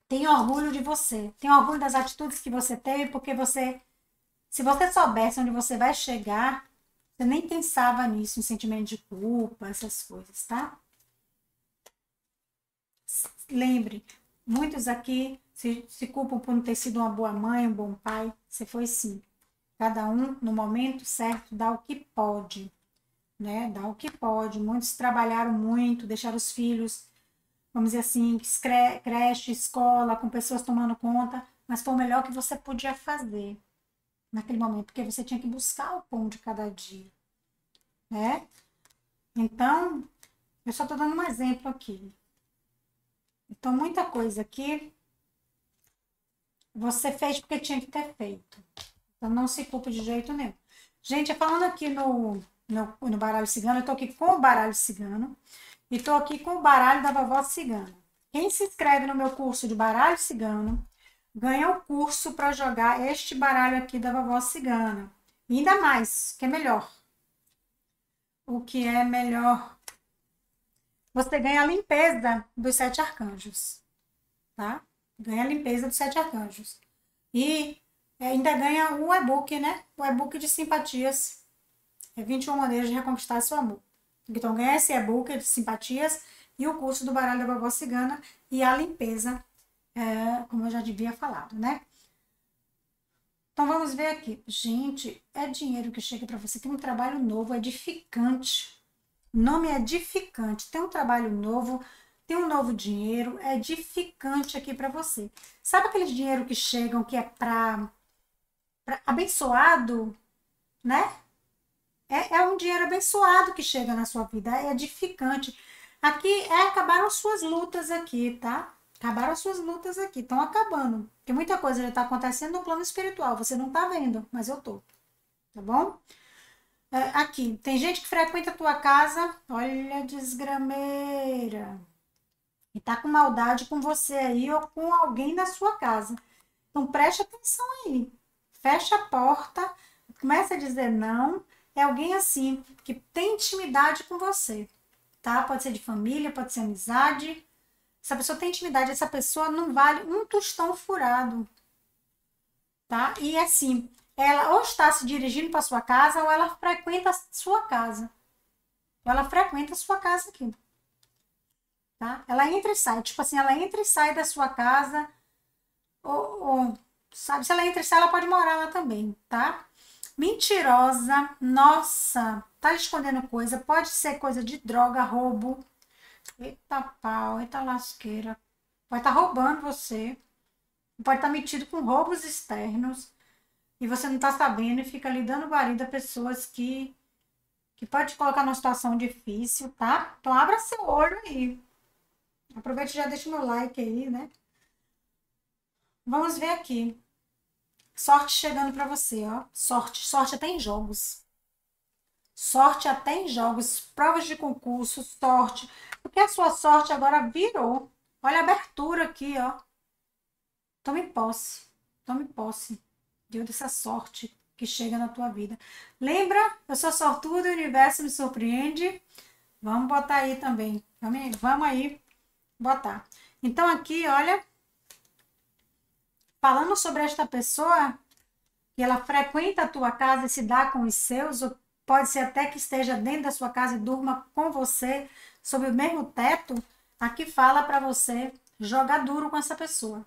Tem orgulho de você, tem orgulho das atitudes que você teve porque você... Se você soubesse onde você vai chegar, você nem pensava nisso, em sentimento de culpa, essas coisas, tá? Lembre, muitos aqui se, se culpam por não ter sido uma boa mãe, um bom pai. Você foi sim. Cada um, no momento certo, dá o que pode, né? Dá o que pode. Muitos trabalharam muito, deixaram os filhos, vamos dizer assim, creche, escola, com pessoas tomando conta, mas foi o melhor que você podia fazer naquele momento, porque você tinha que buscar o pão de cada dia, né? Então, eu só tô dando um exemplo aqui. Então, muita coisa aqui você fez porque tinha que ter feito. Então, não se culpe de jeito nenhum. Gente, falando aqui no, no, no baralho cigano, eu tô aqui com o baralho cigano e tô aqui com o baralho da vovó cigana. Quem se inscreve no meu curso de baralho cigano ganha o curso para jogar este baralho aqui da vovó cigana. E ainda mais, que é melhor. O que é melhor... Você ganha a limpeza dos sete arcanjos, tá? Ganha a limpeza dos sete arcanjos. E ainda ganha um e-book, né? O e-book de simpatias. É vinte e uma maneiras de reconquistar seu amor. Então, ganha esse e-book de simpatias e o curso do baralho da vovó cigana e a limpeza, é, como eu já devia falado, né? Então, vamos ver aqui. Gente, é dinheiro que chega para você. Tem um trabalho novo, edificante. Nome edificante, tem um trabalho novo, tem um novo dinheiro, é edificante aqui para você. Sabe aqueles dinheiro que chegam que é para abençoado, né? É, é um dinheiro abençoado que chega na sua vida, é edificante. Aqui é, acabaram suas lutas aqui, tá? Acabaram suas lutas aqui, estão acabando. Porque muita coisa já está acontecendo no plano espiritual, você não tá vendo, mas eu tô, tá bom? Aqui, tem gente que frequenta a tua casa, olha desgrameira, e tá com maldade com você aí ou com alguém na sua casa. Então preste atenção aí, fecha a porta, começa a dizer não, é alguém assim, que tem intimidade com você, tá? Pode ser de família, pode ser amizade, essa pessoa tem intimidade, essa pessoa não vale um tostão furado, tá? E assim... Ela ou está se dirigindo para sua casa ou ela frequenta a sua casa. Ela frequenta a sua casa aqui. Tá? Ela entra e sai. Tipo assim, ela entra e sai da sua casa. Ou, ou sabe, se ela entra e sai, ela pode morar lá também, tá? Mentirosa. Nossa, tá escondendo coisa. Pode ser coisa de droga, roubo. Eita pau, eita lasqueira. Pode estar roubando você. Pode estar metido com roubos externos. E você não tá sabendo e fica ali dando guarida a pessoas que, que pode te colocar numa situação difícil, tá? Então abra seu olho aí. Aproveita e já deixa o meu like aí, né? Vamos ver aqui. Sorte chegando pra você, ó. Sorte. Sorte até em jogos. Sorte até em jogos. Provas de concurso, sorte. Porque a sua sorte agora virou. Olha a abertura aqui, ó. Tome posse. Tome posse. Deus, dessa sorte que chega na tua vida. Lembra? Eu sou sortuda, o universo me surpreende. Vamos botar aí também. Vamos aí botar. Então aqui, olha, falando sobre esta pessoa, que ela frequenta a tua casa e se dá com os seus, ou pode ser até que esteja dentro da sua casa e durma com você, sob o mesmo teto, aqui fala para você jogar duro com essa pessoa.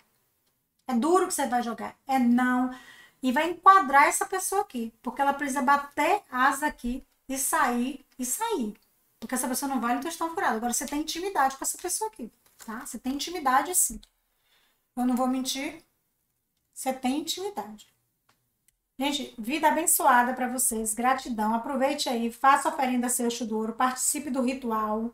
É duro que você vai jogar. É não... E vai enquadrar essa pessoa aqui. Porque ela precisa bater asa aqui e sair, e sair. Porque essa pessoa não vale um tostão furado. Agora você tem intimidade com essa pessoa aqui, tá? Você tem intimidade sim. Eu não vou mentir. Você tem intimidade. Gente, vida abençoada para vocês. Gratidão. Aproveite aí. Faça oferenda seu Exu do Ouro. Participe do ritual.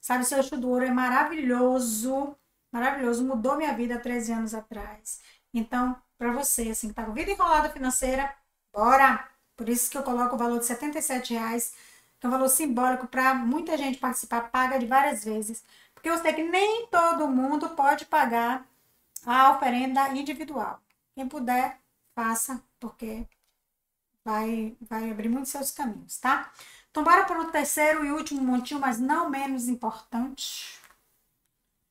Sabe, seu Exu do Ouro é maravilhoso. Maravilhoso. Mudou minha vida há treze anos atrás. Então... Para você, assim, que tá com vida enrolada financeira, bora! Por isso que eu coloco o valor de setenta e sete reais, que é um valor simbólico para muita gente participar, paga de várias vezes. Porque eu sei que nem todo mundo pode pagar a oferenda individual. Quem puder, faça, porque vai, vai abrir muitos seus caminhos, tá? Então, bora para o terceiro e último montinho, mas não menos importante.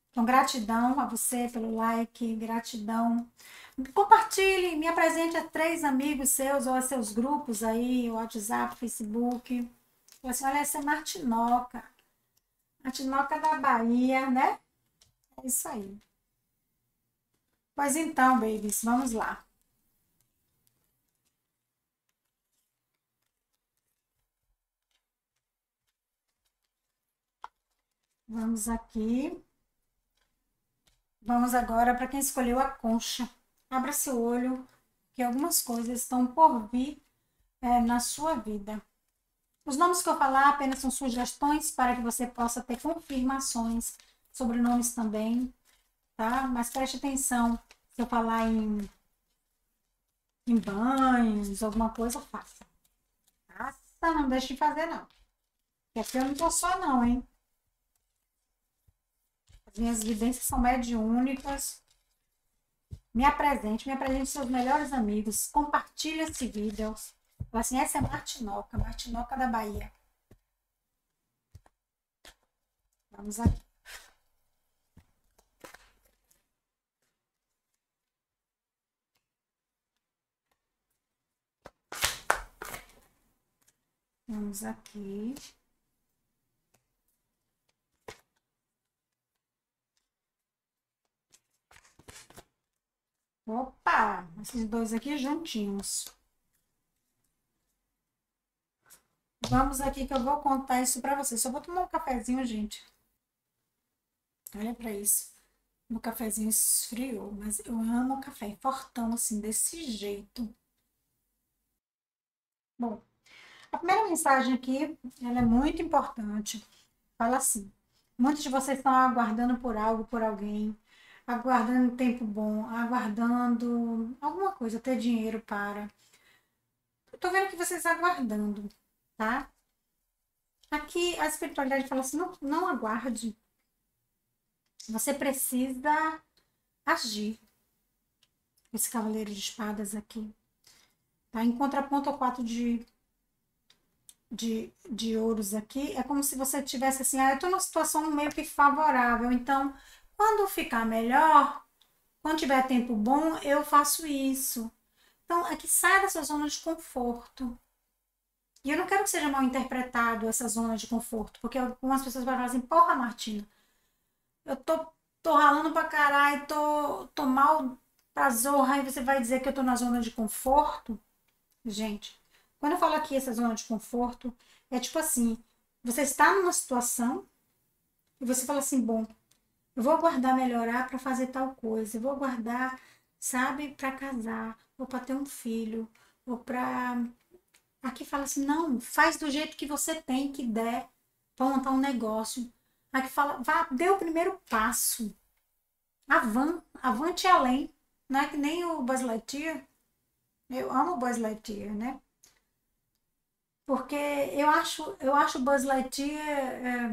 Então, gratidão a você pelo like, gratidão. Compartilhe, me apresente a três amigos seus ou a seus grupos aí, o WhatsApp, Facebook. Você olha, essa é Martinoca. Martinoca da Bahia, né? É isso aí. Pois então, babies, vamos lá. Vamos aqui. Vamos agora para quem escolheu a concha. Abra seu olho, que algumas coisas estão por vir é, na sua vida. Os nomes que eu falar apenas são sugestões para que você possa ter confirmações sobre nomes também, tá? Mas preste atenção, se eu falar em, em banhos, alguma coisa, faça. Faça, não deixe de fazer não. Porque aqui eu não tô só não, hein? As minhas vidências são mediúnicas. Me apresente, me apresente seus melhores amigos, compartilhe esse vídeo. Fala assim, essa é Martinoca, Martinoca da Bahia. Vamos aqui. Vamos aqui. Opa, esses dois aqui juntinhos. Vamos aqui que eu vou contar isso pra vocês. Só vou tomar um cafezinho, gente. Olha pra isso. Meu cafezinho esfriou, mas eu amo café fortão, assim, desse jeito. Bom, a primeira mensagem aqui, ela é muito importante. Fala assim, muitos de vocês estão aguardando por algo, por alguém. Aguardando tempo bom, aguardando alguma coisa, ter dinheiro para. Eu tô vendo que vocês aguardando, tá? Aqui a espiritualidade fala assim, não, não aguarde. Você precisa agir. Esse cavaleiro de espadas aqui. Tá? Em contraponto ao quatro de, de, de ouros aqui, é como se você tivesse assim, ah, eu tô numa situação meio que favorável, então... Quando ficar melhor, quando tiver tempo bom, eu faço isso. Então, é que sai dessa zona de conforto. E eu não quero que seja mal interpretado essa zona de conforto, porque algumas pessoas vão falar assim, porra, Martina, eu tô, tô ralando pra caralho, tô, tô mal pra zorra, e você vai dizer que eu tô na zona de conforto? Gente, quando eu falo aqui essa zona de conforto, é tipo assim, você está numa situação e você fala assim, bom, eu vou aguardar melhorar para fazer tal coisa. Eu vou aguardar, sabe, para casar, ou para ter um filho, ou para... Aqui fala assim, não, faz do jeito que você tem, que der, para montar um negócio. Aqui fala, vá, dê o primeiro passo. Avan, avante e além. Não é que nem o Buzz Lightyear. Eu amo o Buzz Lightyear, né? Porque eu acho, eu acho o Buzz Lightyear...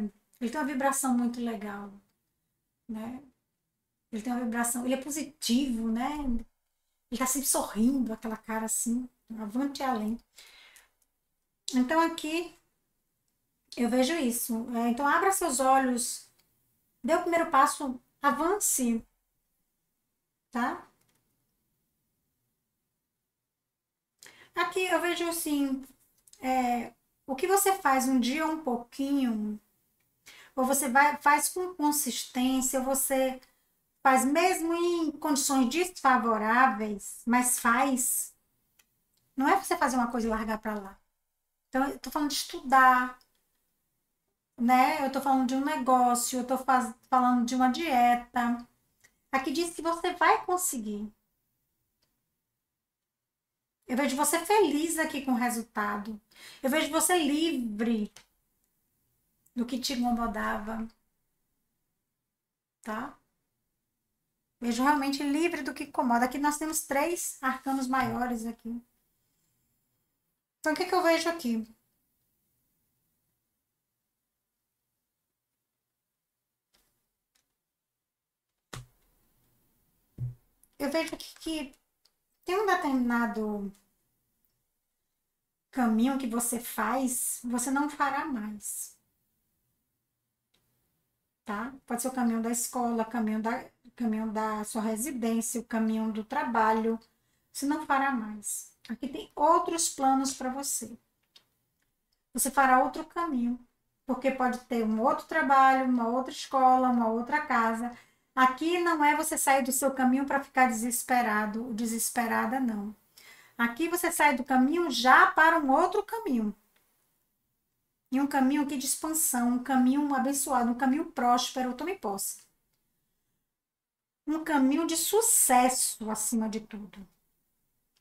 É, ele tem uma vibração muito legal. Né? Ele tem uma vibração, ele é positivo, né? Ele tá sempre sorrindo, aquela cara assim, avante e além. Então aqui eu vejo isso. É, então abra seus olhos, dê o primeiro passo, avance, tá? Aqui eu vejo assim, é, o que você faz um dia um pouquinho... ou você vai, faz com consistência, ou você faz mesmo em condições desfavoráveis, mas faz. Não é você fazer uma coisa e largar para lá. Então, eu tô falando de estudar, né? Eu tô falando de um negócio, eu tô faz, falando de uma dieta. Aqui diz que você vai conseguir. Eu vejo você feliz aqui com o resultado. Eu vejo você livre do que te incomodava, tá? Vejo realmente livre do que incomoda. Aqui nós temos três arcanos maiores aqui. Então, o que que eu vejo aqui? Eu vejo aqui que tem um determinado caminho que você faz, você não fará mais. tá? Pode ser o caminho da escola, o caminho da, o caminho da sua residência, o caminho do trabalho, se não fará mais. Aqui tem outros planos para você. Você fará outro caminho, porque pode ter um outro trabalho, uma outra escola, uma outra casa. Aqui não é você sair do seu caminho para ficar desesperado ou desesperada, não. Aqui você sai do caminho já para um outro caminho. E um caminho aqui de expansão, um caminho abençoado, um caminho próspero, tome posse. Um caminho de sucesso acima de tudo,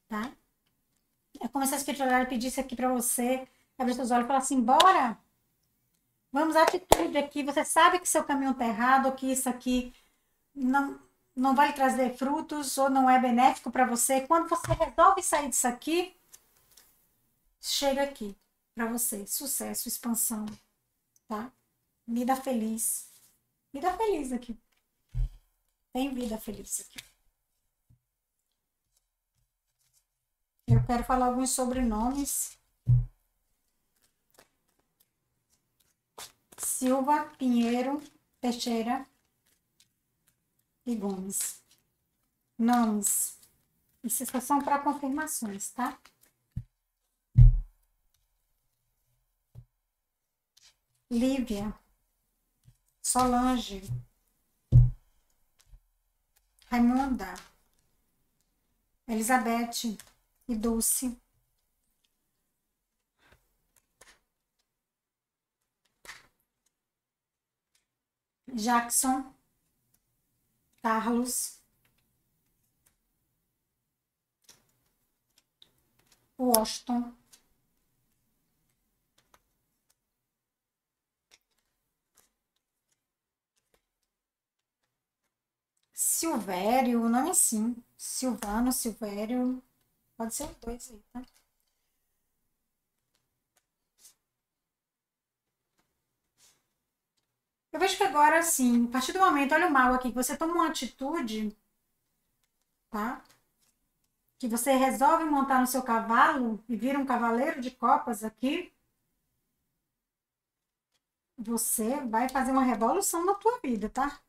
tá? É como se a espiritualidade pedisse aqui para você, abrir seus olhos e falar assim, bora! Vamos à atitude aqui, você sabe que seu caminho está errado, que isso aqui não, não vai lhe trazer frutos ou não é benéfico para você. Quando você resolve sair disso aqui, chega aqui. Para você, sucesso, expansão, tá? Vida feliz. Vida feliz aqui. Tem vida feliz aqui. Eu quero falar alguns sobrenomes. Silva, Pinheiro, Teixeira e Gomes. Nomes. Isso só são para confirmações, tá? Lívia, Solange, Raimunda, Elizabeth e Dulce. Jackson, Carlos, Washington. Silvério, o nome é sim. Silvano, Silvério. Pode ser os dois aí, tá? Eu vejo que agora, assim, a partir do momento, olha o mal aqui, que você toma uma atitude, tá? Que você resolve montar no seu cavalo e vira um cavaleiro de copas aqui. Você vai fazer uma revolução na tua vida, tá?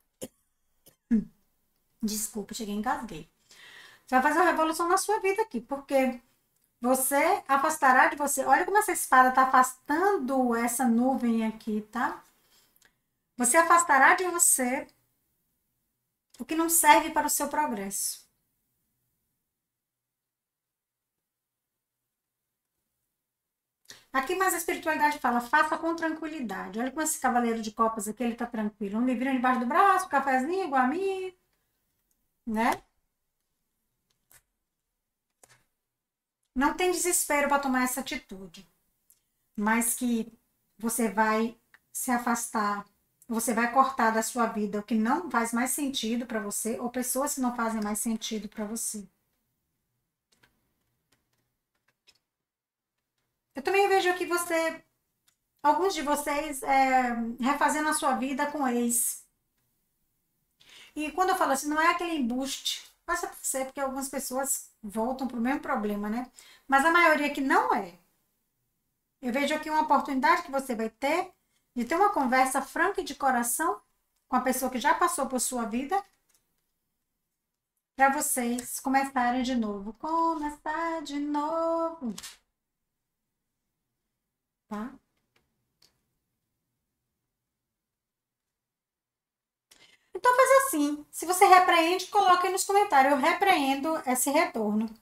Desculpa, cheguei e engasguei. Você vai fazer uma revolução na sua vida aqui, porque você afastará de você. Olha como essa espada tá afastando essa nuvem aqui, tá? Você afastará de você o que não serve para o seu progresso. Aqui mais a espiritualidade fala, faça com tranquilidade. Olha como esse cavaleiro de copas aqui, ele tá tranquilo. Um livrinho debaixo do braço, um cafezinho igual a mim. Né? Não tem desespero para tomar essa atitude, mas que você vai se afastar, você vai cortar da sua vida o que não faz mais sentido para você ou pessoas que não fazem mais sentido para você. Eu também vejo que você, alguns de vocês, é, refazendo a sua vida com ex. E quando eu falo assim, não é aquele embuste, passa por ser, porque algumas pessoas voltam para o mesmo problema, né? Mas a maioria que não é. Eu vejo aqui uma oportunidade que você vai ter de ter uma conversa franca e de coração com a pessoa que já passou por sua vida, para vocês começarem de novo. Começar de novo. Tá? Então, faz assim. Se você repreende, coloque aí nos comentários. Eu repreendo esse retorno.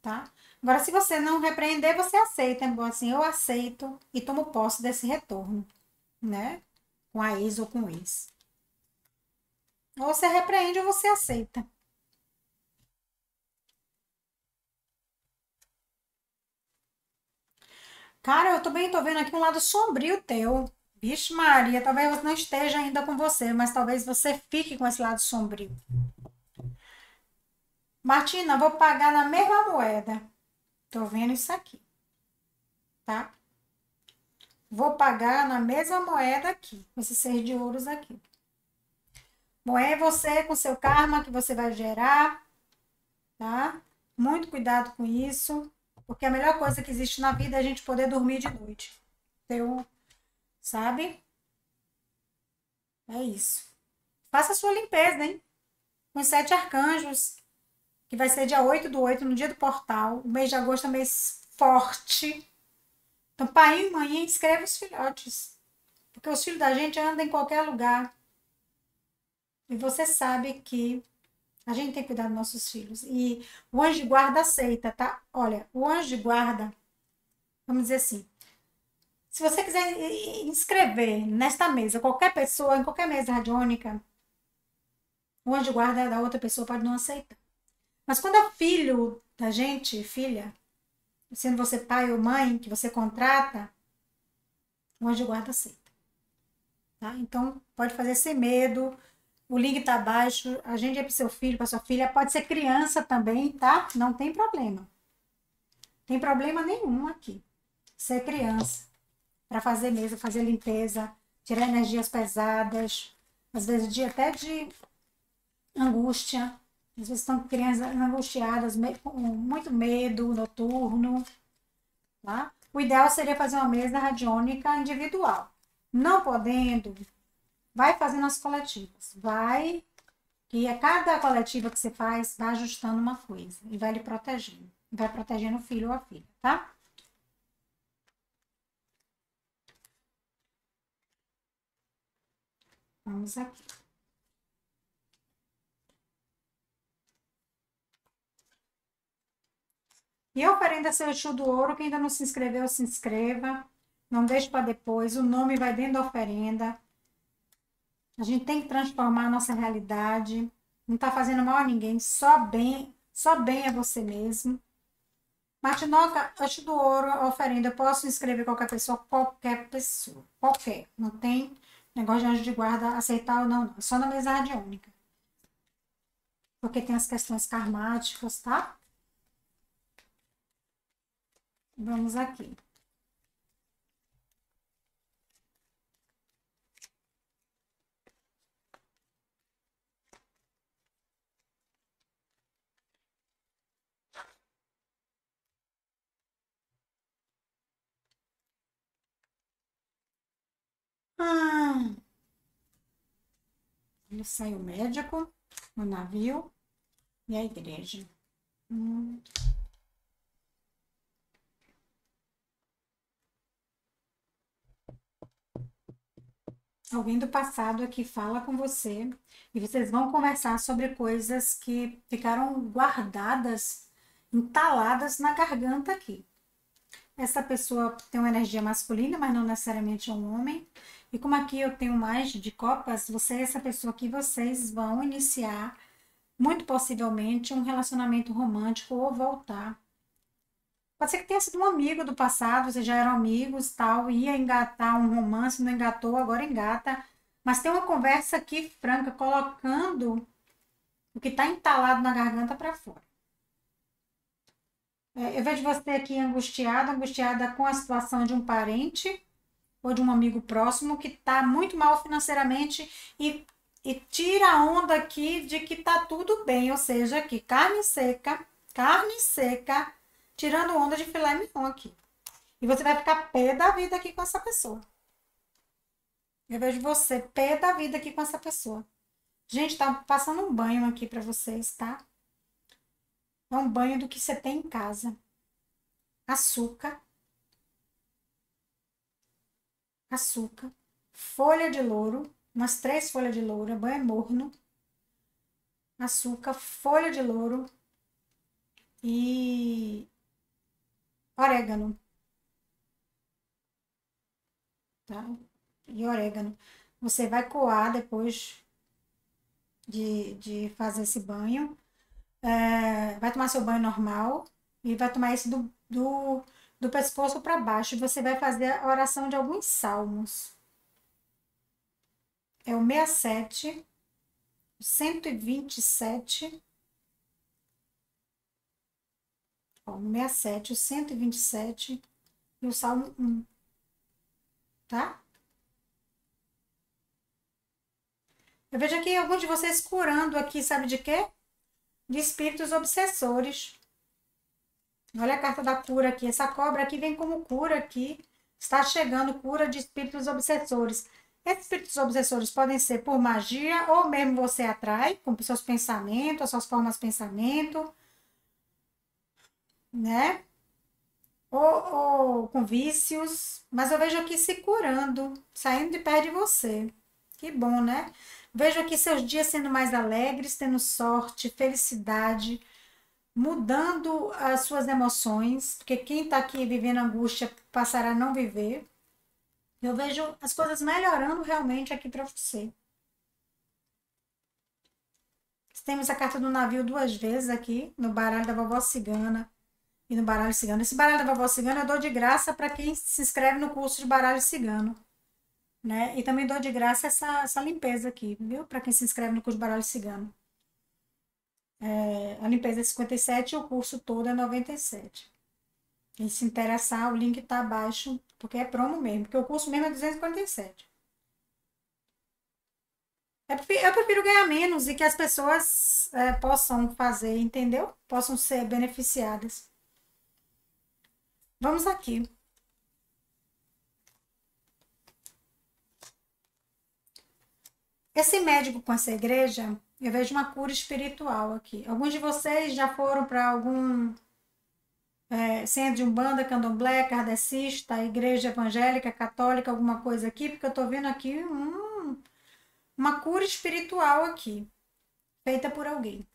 Tá? Agora, se você não repreender, você aceita. É bom assim, eu aceito e tomo posse desse retorno. Né? Com a ex ou com o ex. Ou você repreende ou você aceita. Cara, eu também tô vendo aqui um lado sombrio teu. Vixe Maria, talvez você não esteja ainda com você, mas talvez você fique com esse lado sombrio. Martina, vou pagar na mesma moeda. Tô vendo isso aqui, tá? Vou pagar na mesma moeda aqui, com esses seis de ouros aqui. Bom, é você com seu karma que você vai gerar, tá? Muito cuidado com isso, porque a melhor coisa que existe na vida é a gente poder dormir de noite. Teu... Sabe? É isso. Faça a sua limpeza, hein? Com os sete arcanjos, que vai ser dia oito do oito, no dia do portal. O mês de agosto é um mês forte. Então, pai e mãe, inscreve os filhotes. Porque os filhos da gente andam em qualquer lugar. E você sabe que a gente tem que cuidar dos nossos filhos. E o anjo de guarda aceita, tá? Olha, o anjo de guarda, vamos dizer assim, se você quiser inscrever nesta mesa, qualquer pessoa, em qualquer mesa radiônica, o anjo de guarda da outra pessoa pode não aceitar. Mas quando é filho da gente, filha, sendo você pai ou mãe, que você contrata, o anjo de guarda aceita. Tá? Então, pode fazer sem medo. O link tá abaixo. A gente é pro seu filho, pra sua filha. Pode ser criança também, tá? Não tem problema. Tem problema nenhum aqui. Ser criança. Pra fazer mesa, fazer limpeza, tirar energias pesadas. Às vezes de, até de angústia. Às vezes estão crianças angustiadas, com muito medo noturno. Tá? O ideal seria fazer uma mesa radiônica individual. Não podendo... Vai fazendo as coletivas, vai, e a cada coletiva que você faz, vai ajustando uma coisa e vai lhe protegendo, vai protegendo o filho ou a filha, tá? Vamos aqui. E eu quero ainda ser o Exu do Ouro, quem ainda não se inscreveu, se inscreva, não deixe para depois, o nome vai dentro da oferenda. A gente tem que transformar a nossa realidade. Não tá fazendo mal a ninguém. Só bem, só bem é você mesmo. Martinoca, Exu do Ouro, oferenda. Eu posso inscrever qualquer pessoa? Qualquer pessoa. Qualquer. Não tem negócio de anjo de guarda aceitar ou não. não. É só na mesa radiônica. Porque tem as questões karmáticas, tá? Vamos aqui. Ah, ele saiu o médico, o navio e a igreja. Hum. Alguém do passado aqui fala com você e vocês vão conversar sobre coisas que ficaram guardadas, entaladas na garganta aqui. Essa pessoa tem uma energia masculina, mas não necessariamente é um homem. E como aqui eu tenho mais de copas, você é essa pessoa que vocês vão iniciar, muito possivelmente, um relacionamento romântico ou voltar. Pode ser que tenha sido um amigo do passado, vocês já eram amigos, tal, ia engatar um romance, não engatou, agora engata. Mas tem uma conversa aqui franca, colocando o que está entalado na garganta para fora. Eu vejo você aqui angustiada, angustiada com a situação de um parente ou de um amigo próximo que está muito mal financeiramente e, e tira a onda aqui de que está tudo bem, ou seja, que carne seca, carne seca, tirando onda de filé mignon aqui. E você vai ficar pé da vida aqui com essa pessoa. Eu vejo você pé da vida aqui com essa pessoa. Gente, tá passando um banho aqui para vocês, tá? É um banho do que você tem em casa. Açúcar. Açúcar. Folha de louro. Umas três folhas de louro. Banho morno. Açúcar. Folha de louro. E orégano. Tá? E orégano. Você vai coar depois de, de fazer esse banho. É, vai tomar seu banho normal e vai tomar esse do, do, do pescoço para baixo. E você vai fazer a oração de alguns salmos. É o sessenta e sete, o cento e vinte e sete, ó, o sessenta e sete, o cento e vinte e sete e o salmo um, tá? Eu vejo aqui alguns de vocês curando aqui, sabe de quê? De espíritos obsessores. Olha a carta da cura aqui. Essa cobra aqui vem como cura aqui. Está chegando cura de espíritos obsessores. Espíritos obsessores podem ser por magia ou mesmo você atrai com seus pensamentos, suas formas de pensamento, né? Ou, ou com vícios, mas eu vejo aqui se curando, saindo de perto de você. Que bom, né? Vejo aqui seus dias sendo mais alegres, tendo sorte, felicidade, mudando as suas emoções, porque quem está aqui vivendo angústia passará a não viver. Eu vejo as coisas melhorando realmente aqui para você. Temos a carta do navio duas vezes aqui, no baralho da vovó cigana e no baralho cigano. Esse baralho da vovó cigana eu dou de graça para quem se inscreve no curso de baralho cigano, né? E também dou de graça essa, essa limpeza aqui, viu? Para quem se inscreve no curso de baralho cigano. É, a limpeza é cinquenta e sete e o curso todo é noventa e sete. E se interessar, o link está abaixo, porque é promo mesmo, porque o curso mesmo é duzentos e quarenta e sete. Eu prefiro ganhar menos e que as pessoas é, possam fazer, entendeu? Possam ser beneficiadas. Vamos aqui. Esse médico com essa igreja, eu vejo uma cura espiritual aqui. Alguns de vocês já foram para algum... É, centro de Umbanda, Candomblé, kardecista, igreja evangélica, católica, alguma coisa aqui, porque eu tô vendo aqui um, uma cura espiritual aqui, feita por alguém,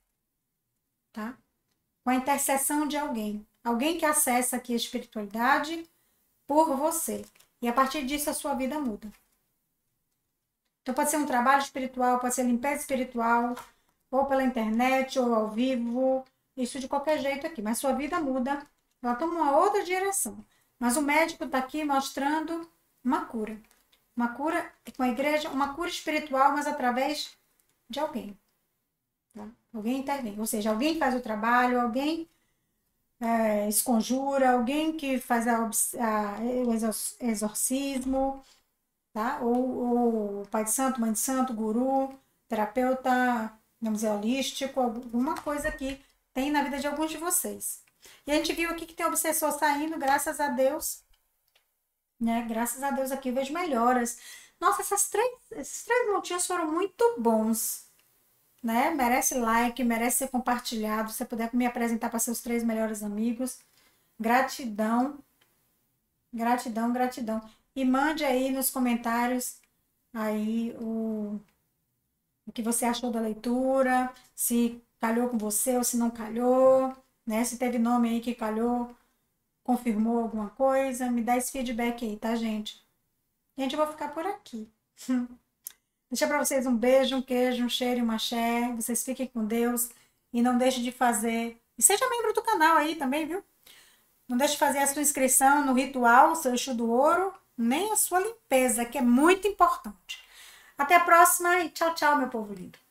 tá? Com a intercessão de alguém. Alguém que acessa aqui a espiritualidade por você. E a partir disso a sua vida muda. Então pode ser um trabalho espiritual, pode ser limpeza espiritual, ou pela internet, ou ao vivo, isso de qualquer jeito aqui, mas sua vida muda. Ela toma uma outra direção. Mas o médico está aqui mostrando uma cura. Uma cura com a igreja, uma cura espiritual, mas através de alguém. Tá? Alguém intervém. Ou seja, alguém faz o trabalho, alguém é, esconjura, alguém que faz a, a, o exorcismo, tá? Ou o pai de santo, mãe de santo, guru, terapeuta, vamos dizer, holístico, alguma coisa aqui tem na vida de alguns de vocês. E a gente viu aqui que tem obsessor saindo, graças a Deus, né? Graças a Deus aqui eu vejo melhoras. Nossa, essas três, esses três montinhos foram muito bons, né? Merece like, merece ser compartilhado. Se você puder me apresentar para seus três melhores amigos. Gratidão, gratidão, gratidão. E mande aí nos comentários aí o, o que você achou da leitura, se calhou com você ou se não calhou. Né? Se teve nome aí que calhou, confirmou alguma coisa, me dá esse feedback aí, tá, gente? Gente, eu vou ficar por aqui. Deixar pra vocês um beijo, um queijo, um cheiro e um axé. Vocês fiquem com Deus e não deixe de fazer... E seja membro do canal aí também, viu? Não deixe de fazer a sua inscrição no ritual, seu Exu do Ouro, nem a sua limpeza, que é muito importante. Até a próxima e tchau, tchau, meu povo lindo.